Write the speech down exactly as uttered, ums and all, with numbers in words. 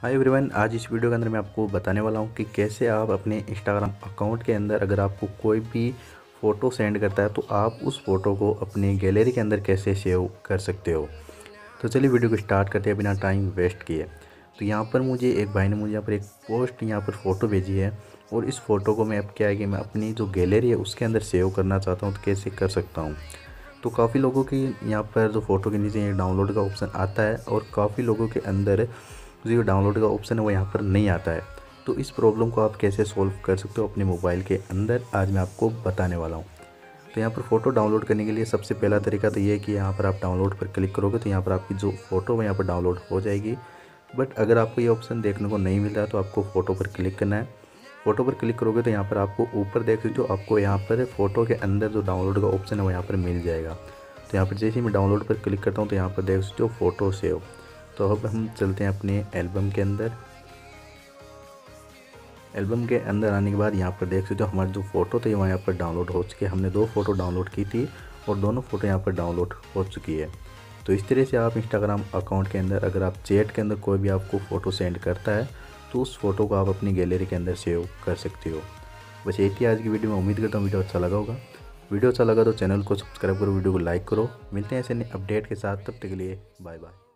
Hi everyone, आज इस video के अंदर मैं आपको बताने वाला हूँ कि कैसे आप अपने इंस्टाग्राम अकाउंट के अंदर अगर आपको कोई भी फ़ोटो सेंड करता है तो आप उस फ़ोटो को अपनी गैलरी के अंदर कैसे सेव कर सकते हो। तो चलिए वीडियो को स्टार्ट करते हैं बिना टाइम वेस्ट किए। तो यहाँ पर मुझे एक भाई ने मुझे यहाँ पर एक पोस्ट यहाँ पर फ़ोटो भेजी है और इस फ़ोटो को मैं अब क्या है कि मैं अपनी जो गैलरी है उसके अंदर सेव करना चाहता हूँ, तो कैसे कर सकता हूँ। तो काफ़ी लोगों की यहाँ पर जो फ़ोटो के नीचे डाउनलोड का ऑप्शन आता है और काफ़ी लोगों के अंदर जो डाउनलोड का ऑप्शन है वो यहाँ पर नहीं आता है। तो इस प्रॉब्लम को आप कैसे सॉल्व कर सकते हो अपने मोबाइल के अंदर, आज मैं आपको बताने वाला हूँ। तो यहाँ पर फ़ोटो डाउनलोड करने के लिए सबसे पहला तरीका तो ये है कि यहाँ पर आप डाउनलोड पर क्लिक करोगे तो यहाँ पर आपकी जो फ़ोटो है यहाँ पर डाउनलोड हो जाएगी। बट अगर आपको ये ऑप्शन देखने को नहीं मिल रहा तो आपको फ़ोटो पर क्लिक करना है। फ़ोटो पर क्लिक करोगे तो यहाँ पर आपको ऊपर देख सकते हो, आपको यहाँ पर फ़ोटो के अंदर जो डाउनलोड का ऑप्शन है वो यहाँ पर मिल जाएगा। तो यहाँ पर जैसे ही मैं डाउनलोड पर क्लिक करता हूँ तो यहाँ पर देख सकते हो फ़ोटो सेव। तो अब हम चलते हैं अपने एल्बम के अंदर। एल्बम के अंदर आने के बाद यहाँ पर देख सकते हो हमारी जो फ़ोटो थी वहाँ यहाँ पर डाउनलोड हो चुकी है। हमने दो फ़ोटो डाउनलोड की थी और दोनों फ़ोटो यहाँ पर डाउनलोड हो चुकी है। तो इस तरह से आप इंस्टाग्राम अकाउंट के अंदर अगर आप चैट के अंदर कोई भी आपको फ़ोटो सेंड करता है तो उस फ़ोटो को आप अपनी गैलरी के अंदर सेव कर सकते हो। बस यही थी आज की वीडियो में। उम्मीद करता हूँ वीडियो अच्छा लगा होगा। वीडियो अच्छा लगा तो चैनल को सब्सक्राइब करो, वीडियो को लाइक करो। मिलते हैं ऐसे नए अपडेट के साथ, तब तक के लिए बाय बाय।